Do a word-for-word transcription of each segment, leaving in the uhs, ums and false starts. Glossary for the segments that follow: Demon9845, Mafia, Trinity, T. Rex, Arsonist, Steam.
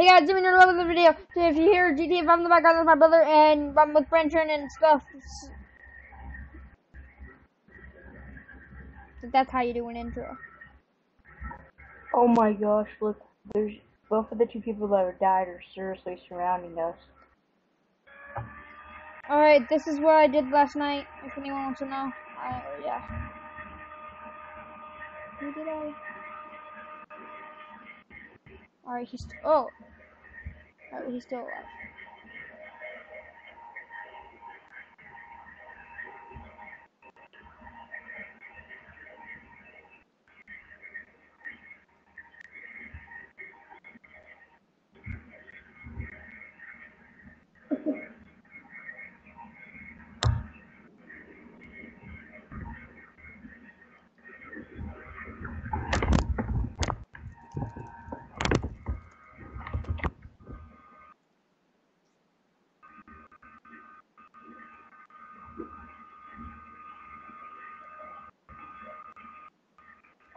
Hey guys, Jimmy Nerd, love the video. So if you hear G T A from the background, that's my brother, and I'm with Brenton and stuff. So that's how you do an intro. Oh my gosh, look, there's both of the two people that have died are seriously surrounding us. Alright, this is what I did last night, if anyone wants to know. I, yeah. Who did I? Alright, he's st oh. Alright, he's still alive.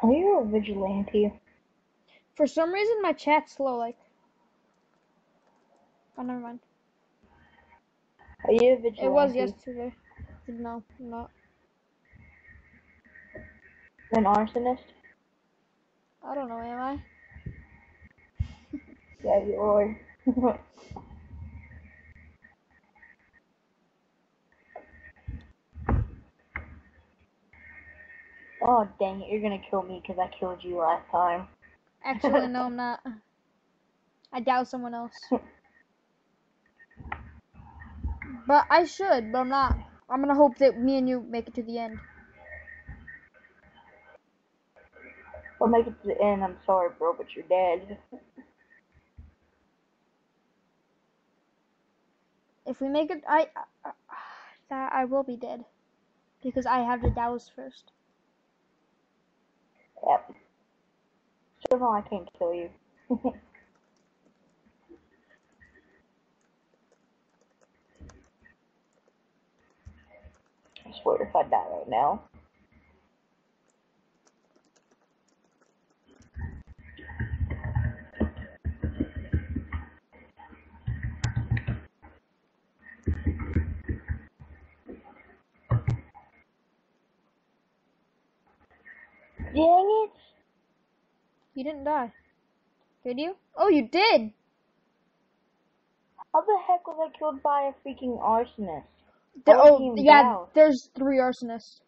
Are you a vigilante? For some reason, my chat's slow. Like, oh, never mind. Are you a vigilante? It was yesterday. No, I'm not. An arsonist? I don't know. Am I? Yeah, you are. Oh, dang it, you're gonna kill me because I killed you last time. Actually, no, I'm not. I doubt someone else. But I should, but I'm not. I'm gonna hope that me and you make it to the end. We'll make it to the end, I'm sorry, bro, but you're dead. If we make it, I, I, I, I will be dead. Because I have to douse first. Yep. So no, I can't kill you. I swear if I die right now. Dang it! You didn't die. Did you? Oh, you did! How the heck was I killed by a freaking arsonist? The, oh, yeah, doused. There's three arsonists.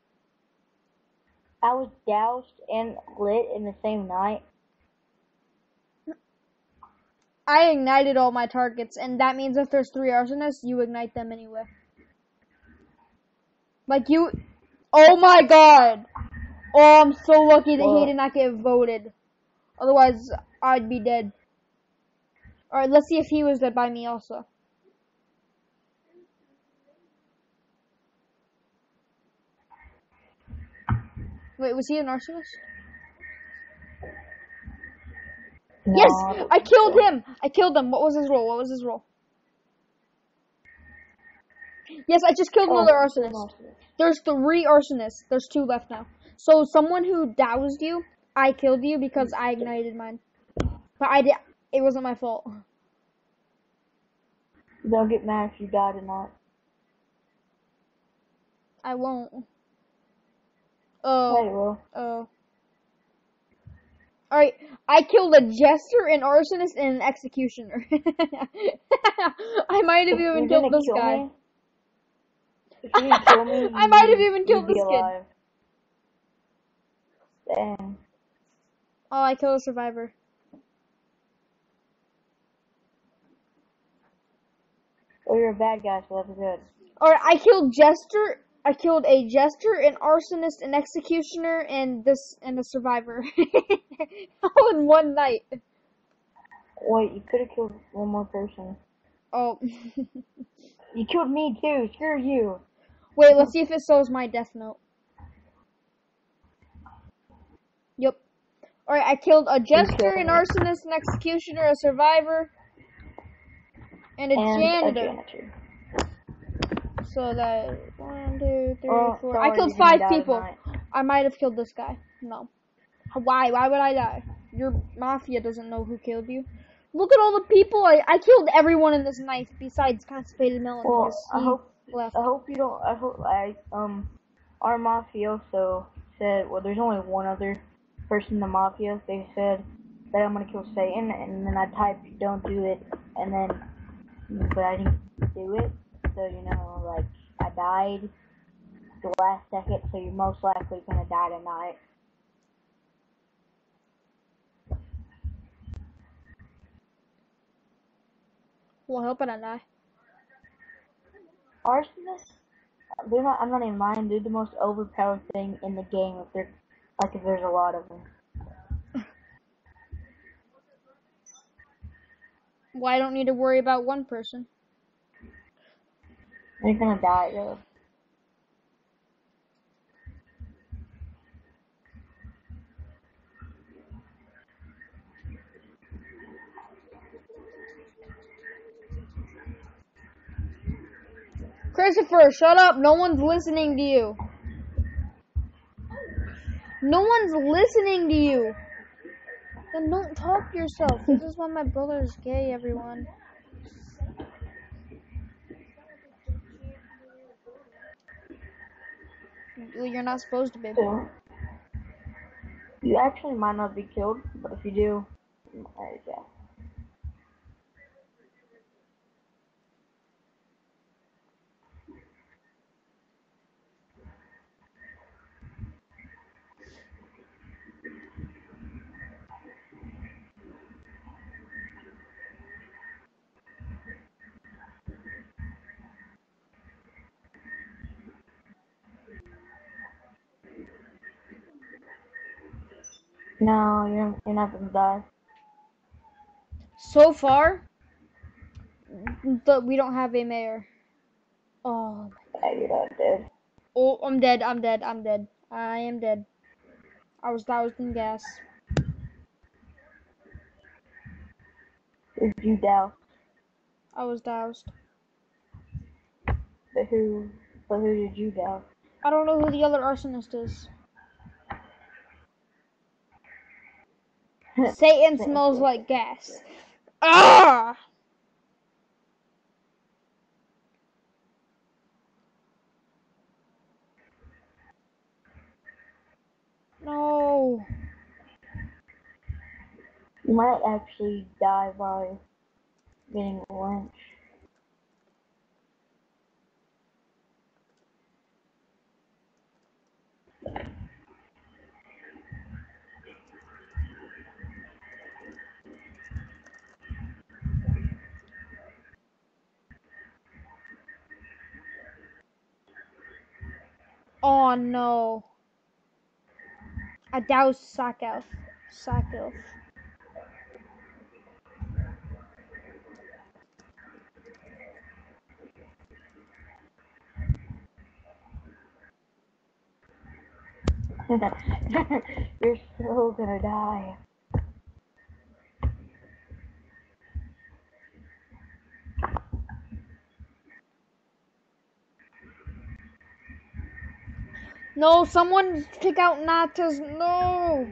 I was doused and lit in the same night. I ignited all my targets, and that means if there's three arsonists, you ignite them anyway. Like you... Oh my god! Oh, I'm so lucky that well, he did not get voted. Otherwise, I'd be dead. Alright, let's see if he was dead by me also. Wait, was he an arsonist? No, yes! I killed him! I killed him! What was his role? What was his role? Yes, I just killed another oh, arsonist. There's three arsonists. There's two left now. So someone who doused you, I killed you because I ignited mine. But I did. It wasn't my fault. Don't get mad if you died or not. I won't. Oh. I will. Oh. All right. I killed a jester, an arsonist, and an executioner. I might have even killed this kill guy. Me? If you didn't kill me, I might have even killed this kid. Damn. Oh, I killed a survivor. Oh, you're a bad guy, so that's good. Alright, I killed Jester. I killed a Jester, an Arsonist, an Executioner, and this, and a survivor. All in one night. Wait, you could have killed one more person. Oh. You killed me too, screw you. Wait, let's see if it shows my death note. Yep. Alright, I killed a jester, an arsonist, an executioner, a survivor, and a, and janitor. a janitor. So that one, two, three, oh, four. Sorry, I killed five people. Night. I might have killed this guy. No. Why? Why would I die? Your mafia doesn't know who killed you. Look at all the people. I, I killed everyone in this knife besides Constipated Melon. Well, I hope, left. I hope you don't, I hope, I, um, our mafioso said, well, there's only one other person in the mafia. They said that I'm gonna kill Satan, and then I typed, don't do it, and then, but I didn't do it, so, you know, like, I died the last second, so you're most likely gonna die tonight. Well, I hope I don't die. Arsonists, they're not, I'm not in mind, they're the most overpowered thing in the game if they're, like, if there's a lot of them. Well, I don't need to worry about one person. They're gonna die, though. Christopher, shut up. No one's listening to you. No one's listening to you. Then don't talk to yourself. This is why my brother's gay, everyone. You're not supposed to be. Yeah. You actually might not be killed, but if you do, there you go. No, you're, you're not gonna die. So far, but we don't have a mayor. Oh, yeah, you're not dead. Oh, I'm dead. I'm dead. I'm dead. I am dead. I was doused in gas. Did you douse? I was doused. But who? But who did you douse? I don't know who the other arsonist is. Satan smells like gas. Ah! No. You might actually die by getting lynched. Oh no! I doused Sock Elf. Sock Elf. You're so gonna die. No, someone pick out Natas. No.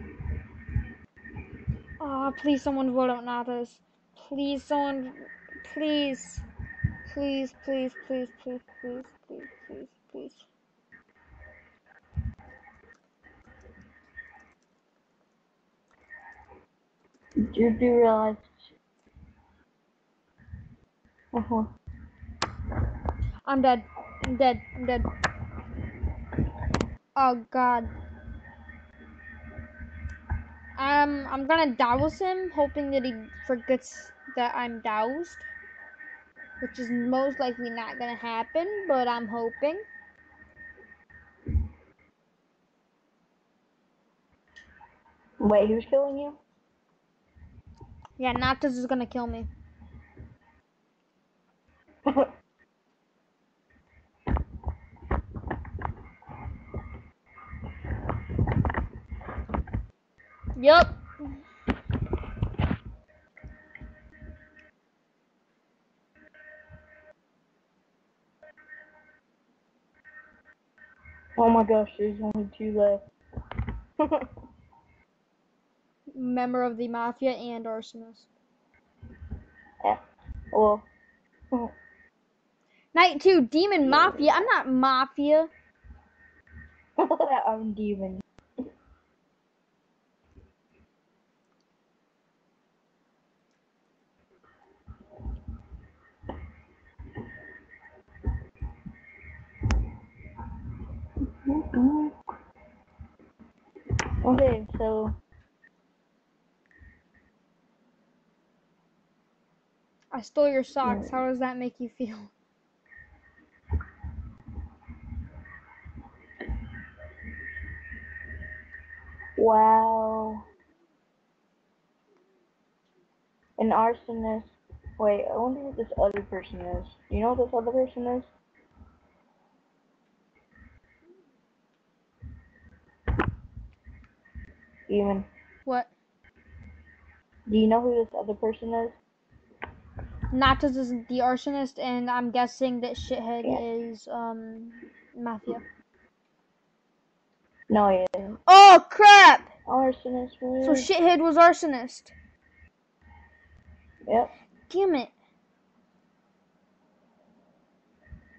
Ah, oh, please, someone vote out Natas. Please, someone. Please. Please, please, please, please, please, please, please, please. You do realize. Uh huh. I'm dead. I'm dead. I'm dead. Oh god. Um, I'm gonna douse him, hoping that he forgets that I'm doused. Which is most likely not gonna happen, but I'm hoping. Wait, who's killing you? Yeah, Natas is gonna kill me. Yup. Oh my gosh, there's only two left. Member of the Mafia and Arsonist. Eh. Oh. Oh. Night two, Demon Mafia. I'm not Mafia. I'm Demon. Okay, so I stole your socks. How does that make you feel? Wow. An arsonist. Wait, I wonder who this other person is. You know what this other person is? Even. What? Do you know who this other person is? Natas is the arsonist, and I'm guessing that shithead yeah. is um Mafia. No, he isn't. Oh crap! Arsonist. Really? So shithead was arsonist. Yep. Damn it!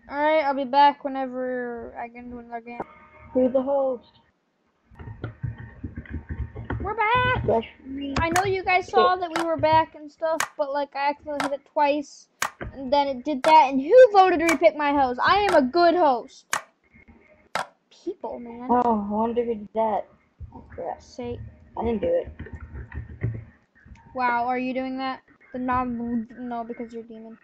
All right, I'll be back whenever I can do another game. Who's the host? We're back! I know you guys saw that we were back and stuff, but like I accidentally hit it twice, and then it did that, and who voted to repick my host? I am a good host. People, man. Oh, I wonder who did that. Oh, crap. Sake. I didn't do it. Wow, are you doing that? The non- No, because you're a demon.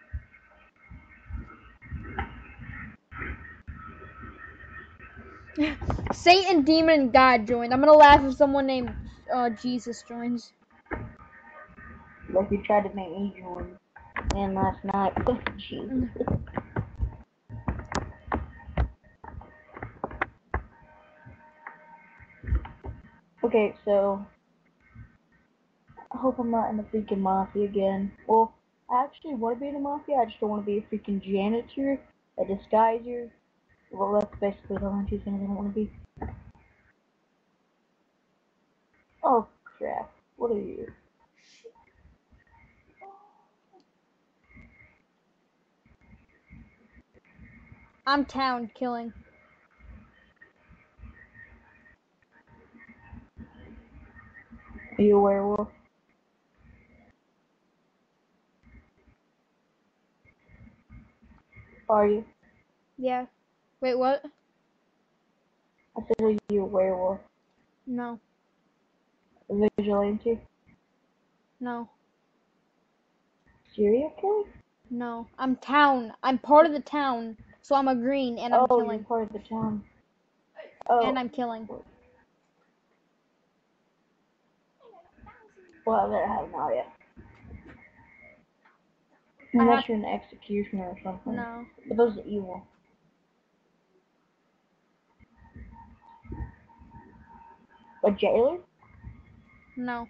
Satan, demon, and God joined. I'm gonna laugh if someone named Uh, Jesus joins. Like you tried to make me join, and last night, Jesus. Okay, so I hope I'm not in the freaking mafia again. Well, I actually want to be in the mafia. I just don't want to be a freaking janitor, a disguiser. Well, that's basically the only two things I don't want to be. Oh crap, what are you? I'm town killing. Are you a werewolf? Are you? Yeah. Wait, what? I said, are you a werewolf? No. Vigilante? No. Serial killer? No. I'm town. I'm part of the town, so I'm a green and I'm oh, killing. Oh, you're part of the town. Oh. And I'm killing. Well, I better have not yet. Unless you're an executioner or something. No. But those are evil. A jailer? No.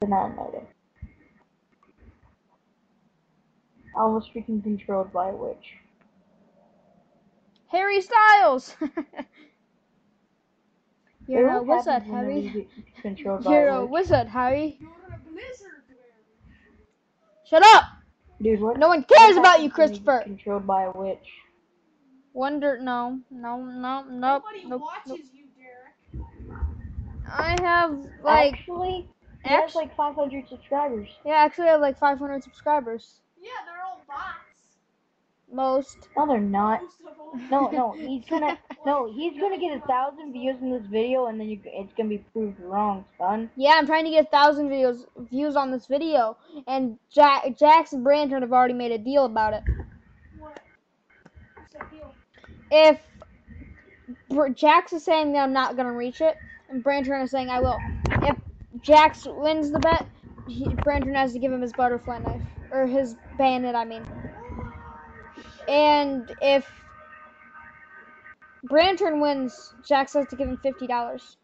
They're not noted. I was freaking controlled by a witch. Harry Styles! You're a wizard, Harry. You're a wizard, Harry. Shut up! Dude, what? No one cares about you, Christopher! Controlled by a witch. Wonder. No. No, no, no. Nobody nope, watches nope. you. I have like actually, he act has like five hundred subscribers. Yeah, actually, I have like five hundred subscribers. Yeah, they're all bots. Most. No, they're not. No, no, he's gonna no, he's gonna get a thousand views in this video, and then you, it's gonna be proved wrong, son. Yeah, I'm trying to get a thousand videos views on this video, and Jack, Jax and Brandon have already made a deal about it. What? What's that deal? If Jax is saying that I'm not gonna reach it, and Brantron is saying I will. If Jax wins the bet, he, Brantron has to give him his butterfly knife. Or his bayonet, I mean. And if Brantron wins, Jax has to give him fifty dollars.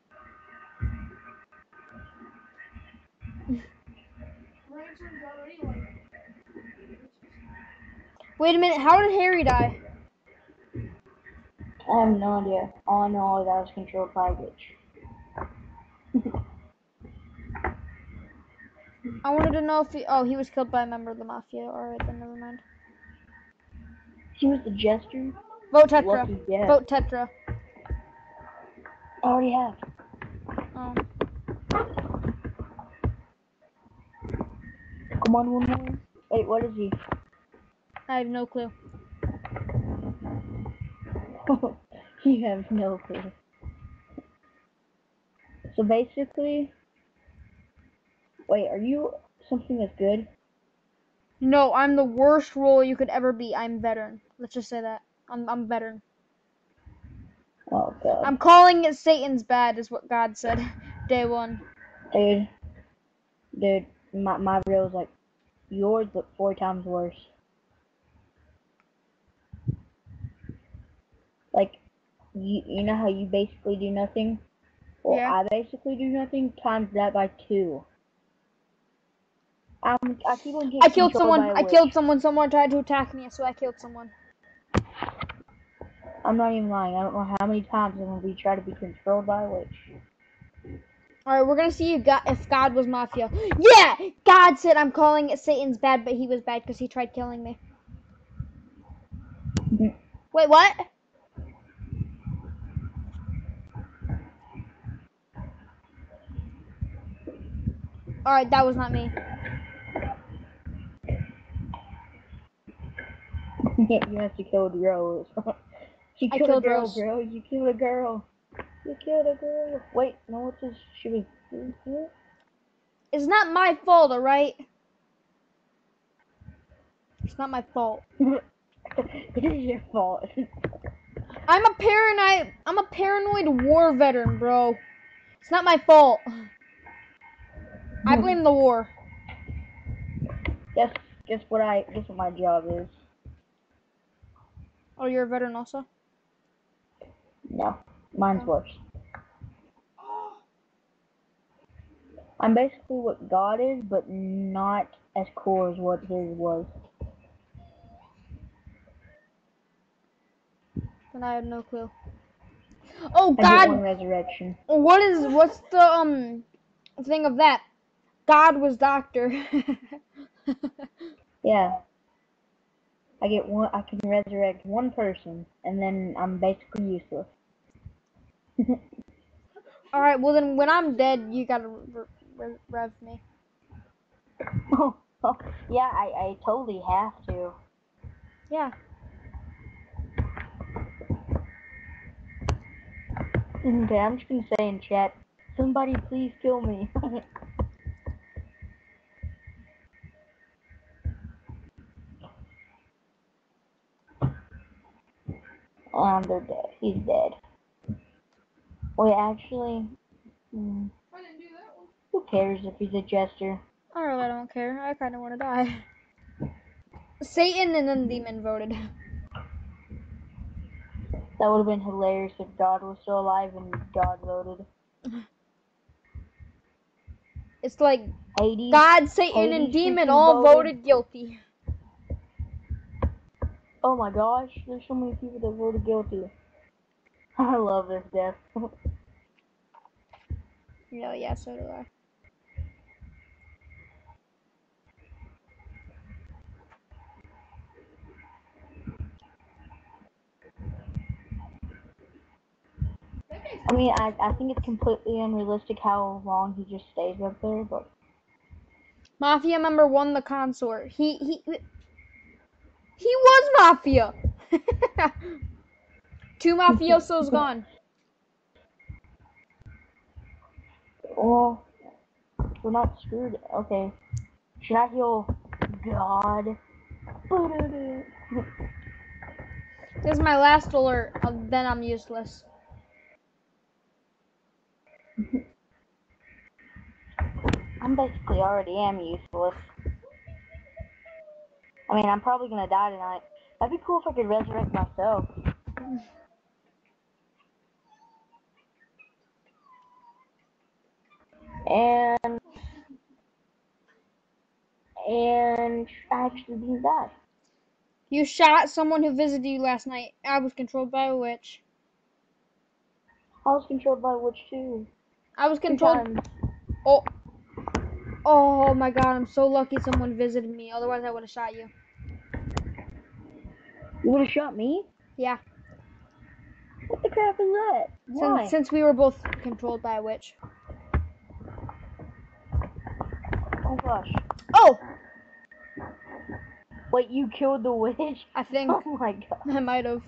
Wait a minute, how did Harry die? I have no idea. All I know is I was controlled by a witch. I wanted to know if he, oh, he was killed by a member of the mafia. Alright, then never mind. He was the jester? Vote Tetra. Vote Tetra. I already have. Oh. Come on, one more. Wait, what is he? I have no clue. You have no clue. So basically... Wait, are you something that's good? No, I'm the worst role you could ever be. I'm veteran. Let's just say that. I'm I'm veteran. Oh god. I'm calling it Satan's bad is what God said. Day one. Dude. Dude, my my reel is like yours but four times worse. Like you you know how you basically do nothing? Well yeah. I basically do nothing times that by two. Um, I, keep on I killed someone. I witch. killed someone. Someone tried to attack me, so I killed someone. I'm not even lying. I don't know how many times I'm gonna be trying to be controlled by a witch. All right, we're gonna see if God, if God was mafia. Yeah, God said I'm calling it Satan's bad, but he was bad because he tried killing me. Wait, what? All right, that was not me. Yeah, you have to kill girls. You killed, killed a girl, Rose. Girl. You killed a girl. You killed a girl. Wait, no, what's this? She was. It's not my fault, alright? It's not my fault. It is your fault. I'm a paranoid. I'm a paranoid war veteran, bro. It's not my fault. I blame the war. Guess, guess what I. Guess what my job is. Oh, you're a veteran also? No, mine's oh. worse. I'm basically what God is, but not as cool as what his was. Then I have no clue. Oh God! I get one resurrection. What is what's the um thing of that? God was doctor. Yeah. I get one. I can resurrect one person, and then I'm basically useless. All right. Well, then when I'm dead, you gotta re re rev me. Oh, oh, yeah. I I totally have to. Yeah. Okay. I'm just gonna say in chat, somebody please kill me. Um, they're dead. He's dead. Wait, actually... Hmm. I didn't do that one. Who cares if he's a jester? I really don't care. I kinda wanna die. Satan and then demon voted. That would've been hilarious if God was still alive and God voted. It's like... Hades, God, Satan, Hades, and demon all voted, voted guilty. Oh my gosh, there's so many people that voted guilty. I love this death. No, yeah, so do I. I mean, I, I think it's completely unrealistic how long he just stays up there, but... Mafia member won the consort. He... he... He was mafia. Two mafiosos gone. Oh, we're not screwed. Okay, should I heal? God. This is my last alert. Then I'm useless. I'm basically already am useless. I mean, I'm probably gonna die tonight. That'd be cool if I could resurrect myself. And... And... I actually didn't die. You shot someone who visited you last night. I was controlled by a witch. I was controlled by a witch, too. I was controlled... Oh. Oh my god, I'm so lucky someone visited me. Otherwise, I would have shot you. You would have shot me? Yeah. What the crap is that? Why? Since, since we were both controlled by a witch. Oh gosh. Oh! Wait, you killed the witch? I think. Oh my god. I might have.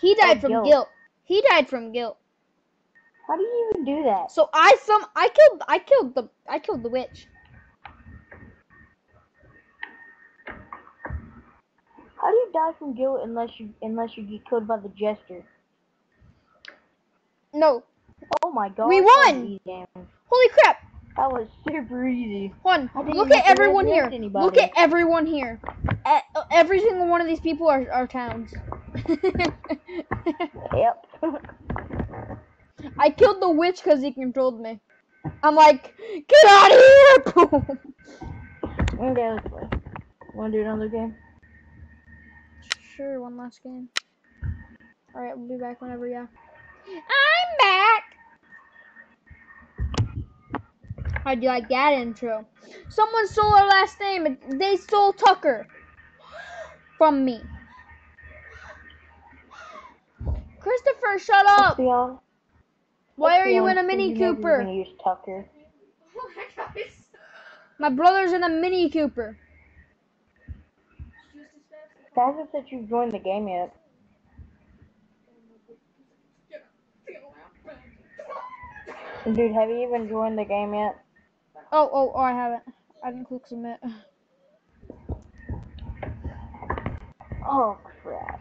He died oh, from guilt. guilt. He died from guilt. How do you even do that? So I some I killed I killed the I killed the witch. How do you die from guilt unless you unless you get killed by the jester? No. Oh my god. We won. Holy crap. That was super easy. One. Look at everyone here. Anybody. Look at everyone here. At, uh, every single one of these people are are towns. Yep. I killed the witch because he controlled me. I'm like, get out of here! Okay, let's play. Wanna do another game? Sure, one last game. Alright, we'll be back whenever, yeah. I'm back! How'd you like that intro? Someone stole our last name. They stole Tucker from me. Christopher, shut up! Y'all. Why are you in a Mini Cooper? Use Tucker. Oh my gosh. My brother's in a Mini Cooper. Guys, it said you've joined the game yet. Dude, have you even joined the game yet? Oh, oh, oh, I haven't. I didn't click submit. Oh, crap.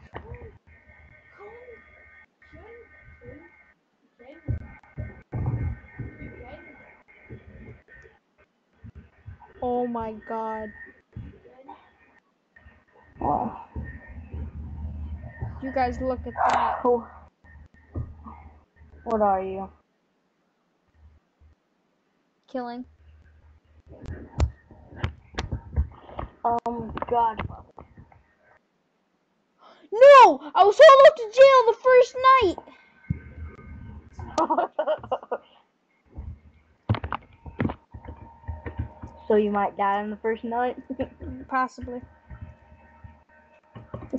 Oh my god. Wow. You guys look at that. Oh. What are you? Killing. Um, god. No! I was hauled up to jail the first night! So you might die on the first night? Possibly.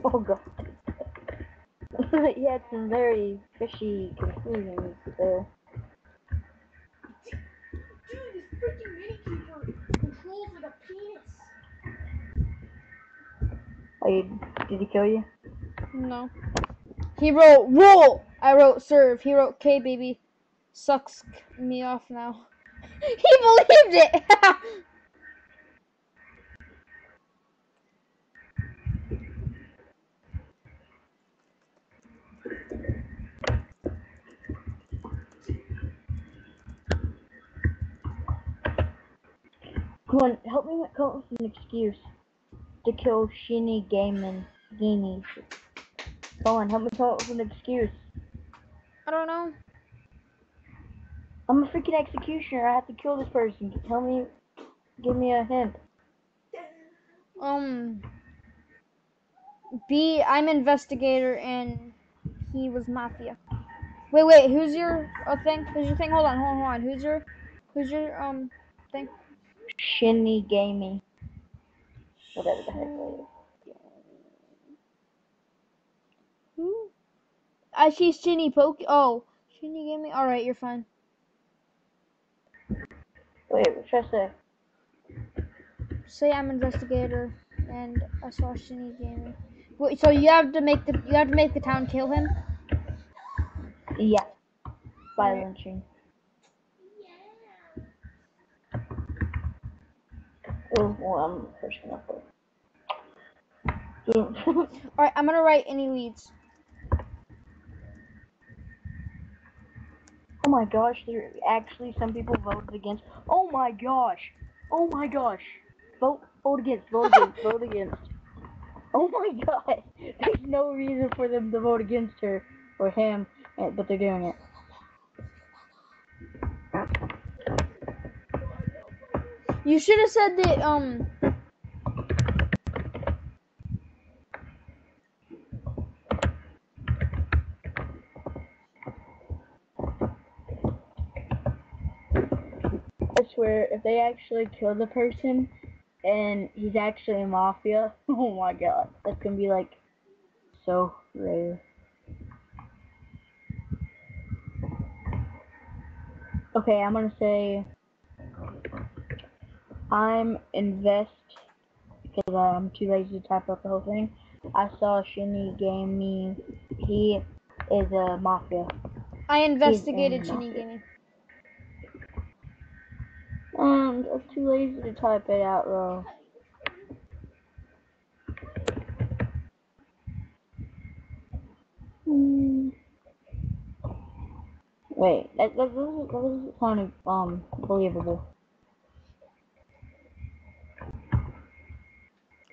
Oh god. You had some very fishy conclusions there. Dude, this freaking Mini Cooper controls with a penis. Oh, you, did he kill you? No. He wrote roll. I wrote serve. He wrote K baby. Sucks me off now. He believed it. Come on, help me come up with an excuse to kill Shinny Gaiman Gini. Come on, help me come up with an excuse. I don't know. I'm a freaking executioner. I have to kill this person. Tell me, give me a hint. Um, B, I'm investigator and he was mafia. Wait, wait, who's your uh, thing? Who's your thing? Hold on, hold on, hold on. Who's your, who's your um thing? Shinny Gamey. Whatever the heck that is. Who? I see Shinny Poke. Oh, Shinny Gamey. Alright, you're fine. Wait, what should I say? Say I'm investigator and I saw Shinny Gamey. Wait, so you have to make the you have to make the town kill him? Yeah. By right. Lynching. Oh, well, I'm first gonna put. Yeah. Alright, I'm gonna write any leads. Oh my gosh, there actually some people voted against. Oh my gosh! Oh my gosh! Vote, vote against, vote against, vote against. Oh my god! There's no reason for them to vote against her or him, but they're doing it. You should have said that, um... where if they actually kill the person and he's actually a mafia, oh my god, that can be like so rare. Okay, I'm gonna say I'm invest because I'm too lazy to type up the whole thing. I saw Shinigami. He is a mafia. I investigated Shinigami. Um, I was too lazy to type it out, though. Mm. Wait, that that doesn't that doesn't sound um believable.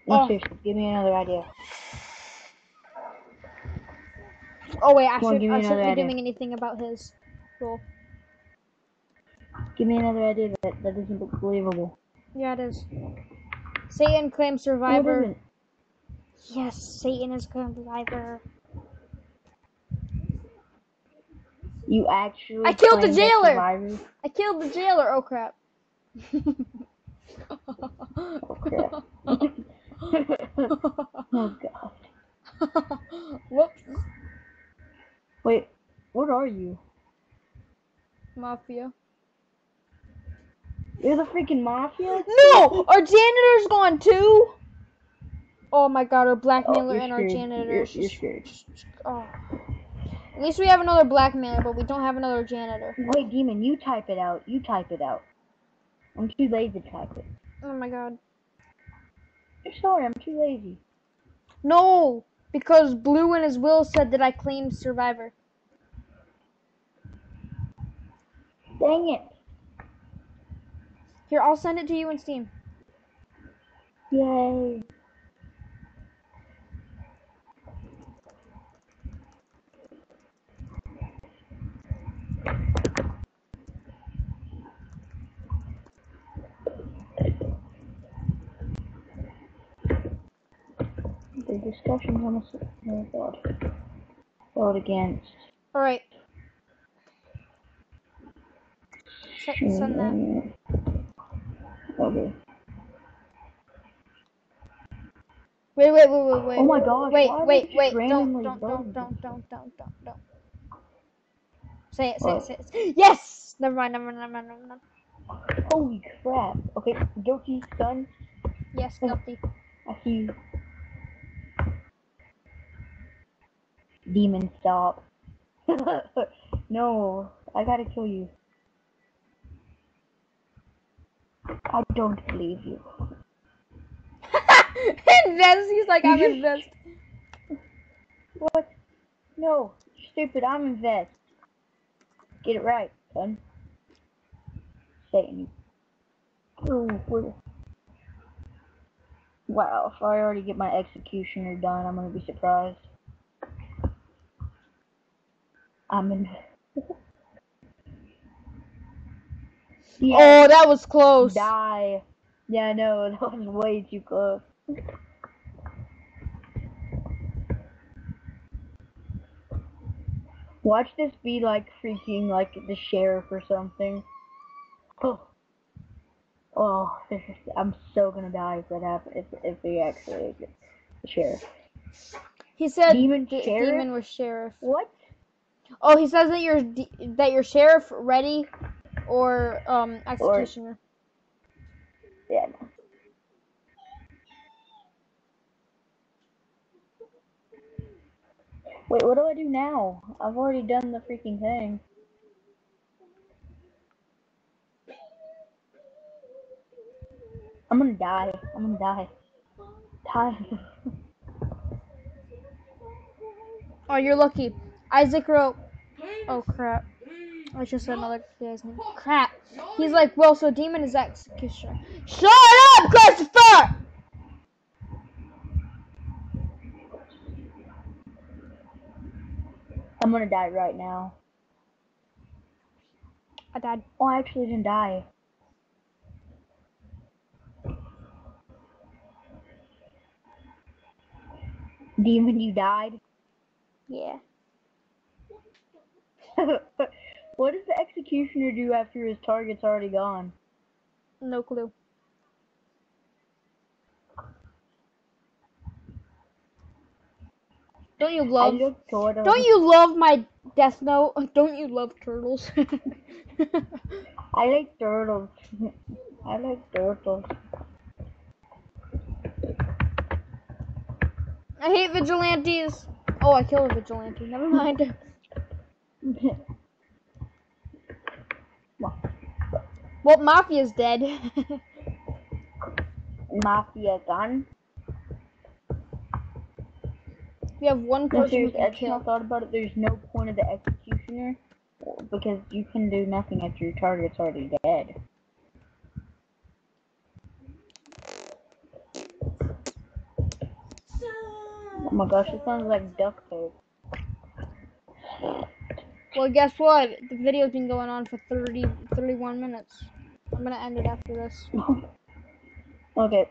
No, oh. Seriously, give me another idea. Oh wait, I shouldn't be doing anything about his role. Give me another idea that that isn't believable. Yeah, it is. Satan claims survivor. No, yes, Satan is claimed survivor. You actually? I killed the jailer. Survivor? I killed the jailer. Oh crap. Oh crap. Oh god. Whoops. Wait, what are you? Mafia. You're the freaking mafia? No! Our janitor's gone too! Oh my god, our blackmailer oh, and our janitor. You're, you're scared. Oh. At least we have another blackmailer, but we don't have another janitor. Wait, Demon, you type it out. You type it out. I'm too lazy to type it. Oh my god. Sorry, I'm too lazy. No, because Blue in his will said that I claimed survivor. Dang it. Here, I'll send it to you in Steam. Yay. The discussion's almost voted vote against. All right. Send that. Okay. Wait, wait, wait, wait, wait. Oh my gosh. Wait, wait, wait. Don't, don't, don't, don't, don't, don't, don't, don't. Say it, say it, say it, say it. Yes! Never mind, never mind, never mind, never mind. Holy crap. Okay, guilty, done. Yes, guilty. I see you. Demon, stop. No, I gotta kill you. I don't believe you. Invest, he's like, I'm invest. What? No, stupid, I'm invest. Get it right, son. Satan. Ooh, wow, if I already get my executioner done, I'm gonna be surprised. I'm in. Yeah. Oh, that was close. Die. Yeah, no, that was way too close. Watch this be like freaking like the sheriff or something. Oh, oh, this is, I'm so gonna die if that happens. If if he actually is the sheriff. He said demon sheriff? Demon was sheriff. What? Oh, he says that you're that you're sheriff, ready, or um executioner. Or, yeah. No. Wait, what do I do now? I've already done the freaking thing. I'm gonna die. I'm gonna die. Die. Oh, you're lucky. Isaac wrote, oh crap, I just said another guy's name, crap, he's like, well, so Demon is executioner. Shut up, Christopher! I'm gonna die right now. I died. Oh, I actually didn't die. Demon, you died? Yeah. What does the executioner do after his target's already gone? No clue. Don't you love I love turtles. Don't you love my Death Note? Don't you love turtles? I like turtles. I like turtles. I hate vigilantes. Oh, I killed a vigilante. Never mind. Well, Mafia's dead. Mafia gone. We have one person who can kill. I thought about it. There's no point of the executioner because you can do nothing after your target's already dead. Oh my gosh, it sounds like duck tape. Well, guess what? The video's been going on for thirty, thirty-one minutes. I'm gonna end it after this. Okay,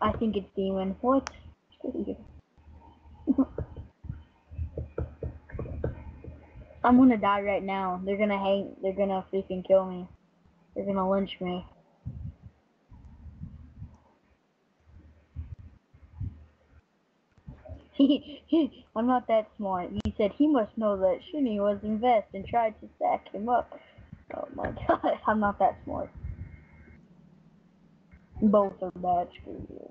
I think it's demon. What? I'm gonna die right now. They're gonna hang. They're gonna freaking kill me. They're gonna lynch me. I'm not that smart. He said he must know that Shuni was in vest and tried to sack him up. Oh my god, I'm not that smart. Both are bad, screw you.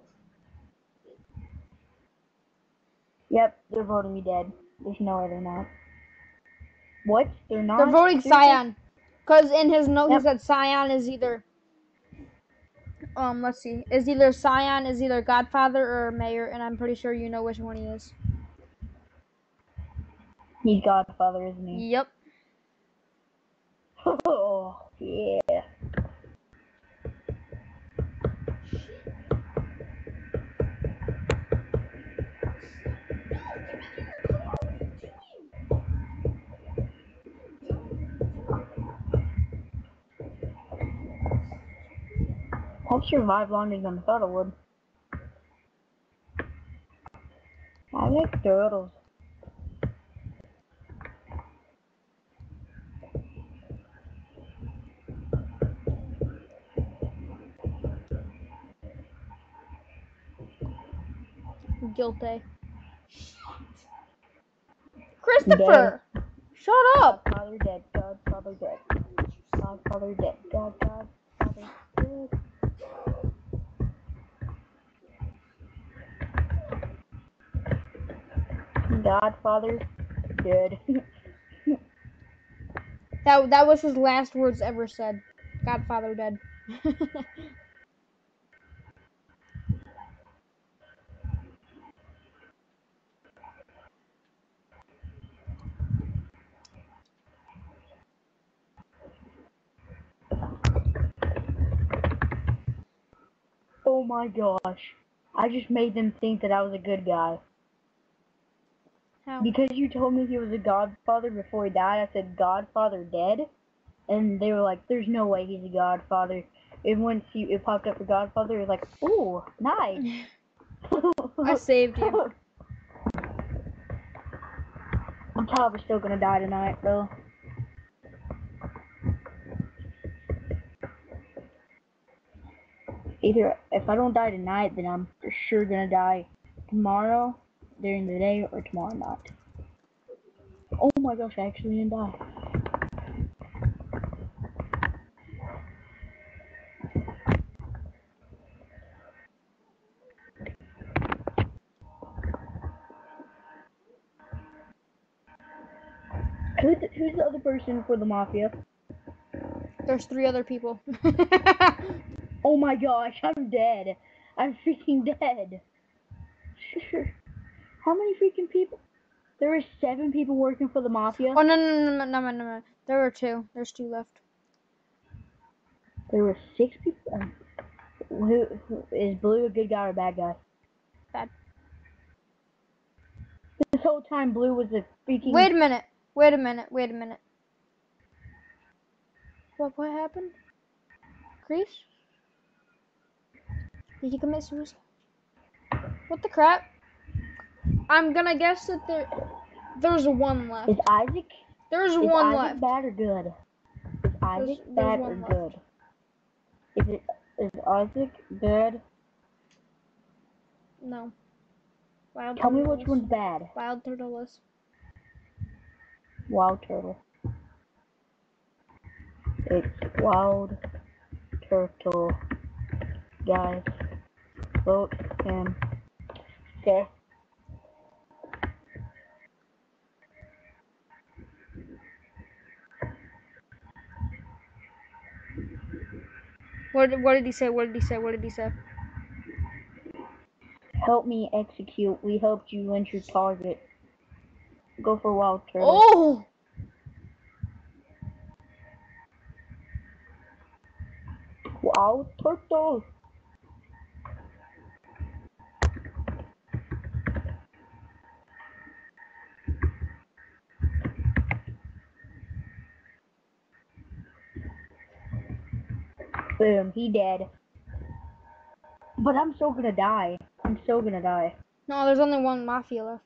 Yep, they're voting me dead. There's no way they're not. What? They're not? They're voting Scion. Because in his note yep. he said Scion is either... Um, let's see. Is either Scion, is either Godfather or Mayor, and I'm pretty sure you know which one he is. He's Godfather, isn't he? Yep. Oh, yeah. I'll survive landing on the turtle wood. I like turtles. Guilty. Christopher! Dead. Shut up! Godfather dead, Godfather dead. Godfather dead, Godfather dead. Godfather, good. that that was his last words ever said. Godfather dead. Oh my gosh! I just made them think that I was a good guy. How? Because you told me he was a godfather before he died, I said Godfather dead, and they were like, "There's no way he's a godfather." And once he it popped up for Godfather, it was like, "Ooh, nice." I saved you. I'm probably still gonna die tonight, though. Either if I don't die tonight, then I'm for sure gonna die tomorrow. During the day or tomorrow night. Oh my gosh, I actually didn't die. Who's the, who's the other person for the Mafia? There's three other people. Oh my gosh, I'm dead. I'm freaking dead. How many freaking people? There were seven people working for the Mafia. Oh no no no no no no! no, no. There were two. There's two left. There were six people. Um, who, who is Blue a good guy or a bad guy? Bad. This whole time, Blue was a freaking. Wait a minute! Wait a minute! Wait a minute! What what happened? Grease? Did he commit suicide? What the crap? I'm gonna guess that there, there's one left. Is Isaac? There's is one Isaac left. Is Isaac bad or good? Is Isaac there's, bad there's or left. good? Is it Is Isaac dead? No. Wild Tell turtles. me which one's bad. Wild turtle is. Wild turtle. It's wild turtle. Guys, vote him. Okay. What did, what did he say? What did he say? What did he say? Help me execute. We helped you lynch your target. Go for wild turtle. Oh! Wild turtle! Boom, he dead. But I'm so gonna die. I'm so gonna die. No, there's only one mafia left.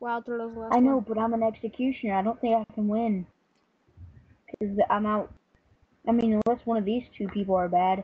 Wild turtle's left. I know, one. But I'm an executioner. I don't think I can win. Cause I'm out. I mean, unless one of these two people are bad.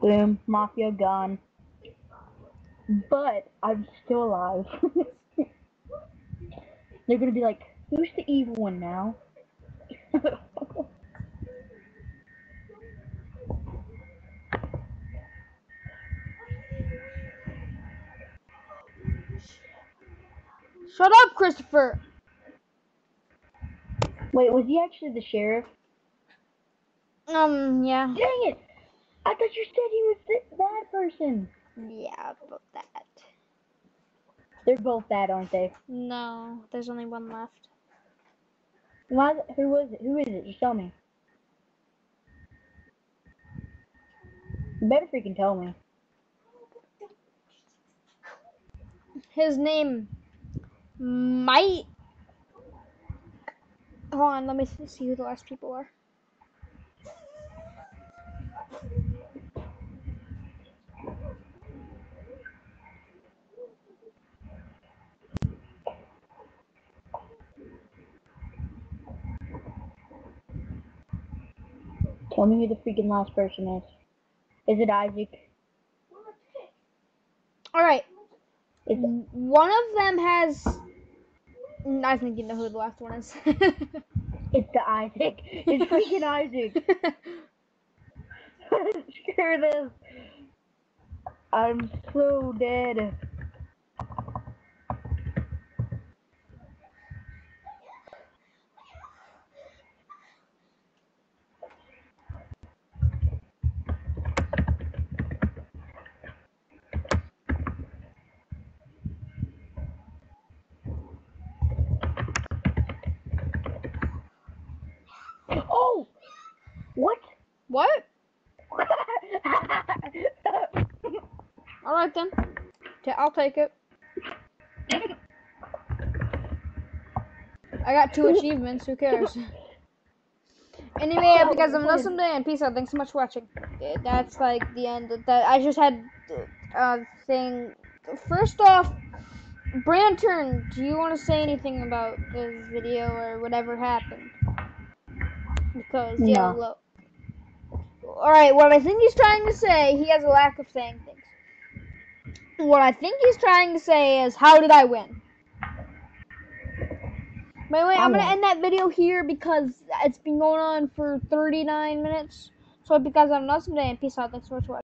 Boom, mafia gone. But I'm still alive. They're gonna be like, who's the evil one now? Shut up, Christopher! Wait, was he actually the sheriff? Um, yeah. Dang it! I thought you said he was th that person. Yeah, about that. They're both bad, aren't they? No, there's only one left. Why, who was it? Who is it? Just tell me. You better freaking tell me. His name might. Hold on, let me see who the last people are. Tell me who the freaking last person is. Is it Isaac? Alright. One of them has... I think you know who the last one is. It's the Isaac. It's freaking Isaac. Screw this. I'm so dead. What? What? Alright then. I'll take it. I got two achievements, who cares? Anyway, I hope you guys have a nice day and peace out. Thanks so much for watching. That's like the end of that. I just had a thing. First off, Brantern, do you want to say anything about this video or whatever happened? Because, no. Yeah, look. Alright, what I think he's trying to say, he has a lack of saying things. What I think he's trying to say is, how did I win? By the way, I'm going to end that video here because it's been going on for thirty-nine minutes. So, because I'm an awesome day, and peace out. Thanks for watching.